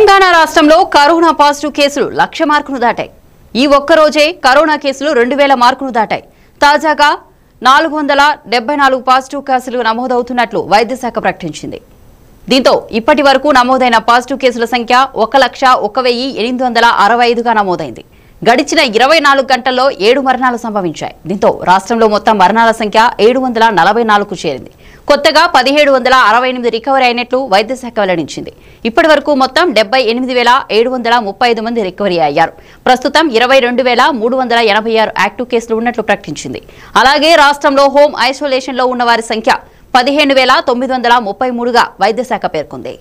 తెలంగాణ రాష్ట్రంలో corona positive కేసులు 1,00,000 మార్కును దాటాయి. ఈ ఒక్క రోజే కరోనా కేసులు 2,000 మార్కును దాటాయి. తాజాగా 474 పాజిటివ్ కేసులు నమోదవుతున్నట్లు వైద్య శాఖ ప్రకటించింది. దీంతో ఇప్పటివరకు నమోదైన పాజిటివ్ కేసుల సంఖ్య 1,01,865 గా నమోదైంది. గడిచిన 24 గంటల్లో 7 మరణాలు సంభవించాయి. దీంతో రాష్ట్రంలో మొత్తం మరణాల సంఖ్య 744కు చేరింది. కొత్తగా 1,768 రికవరీ అయినట్లు వైద్య శాఖ వెల్లడించింది. ఇప్పటివరకు మొత్తం 78,735 మంది రికవరీ అయ్యారు. ప్రస్తుతం 22,386 యాక్టివ్ కేసులు ఉన్నట్లు ప్రకటించింది. అలాగే రాష్ట్రంలో హోం ఐసోలేషన్లో ఉన్న వారి సంఖ్య 15,933గా వైద్య శాఖ పేర్కొంది.